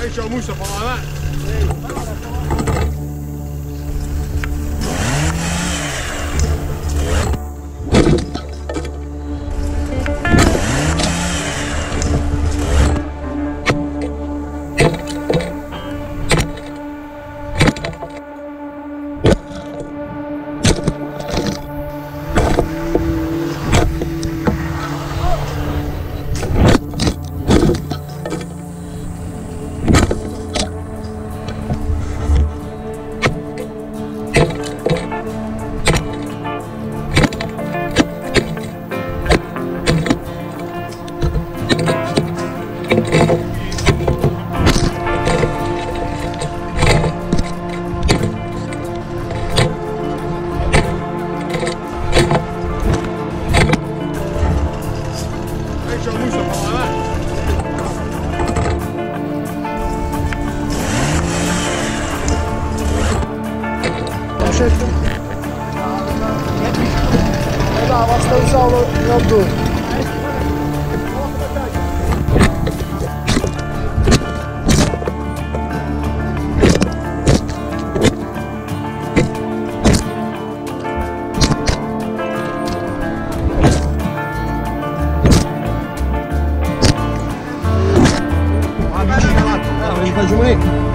Ain't your Mustafa like that. Jumătate.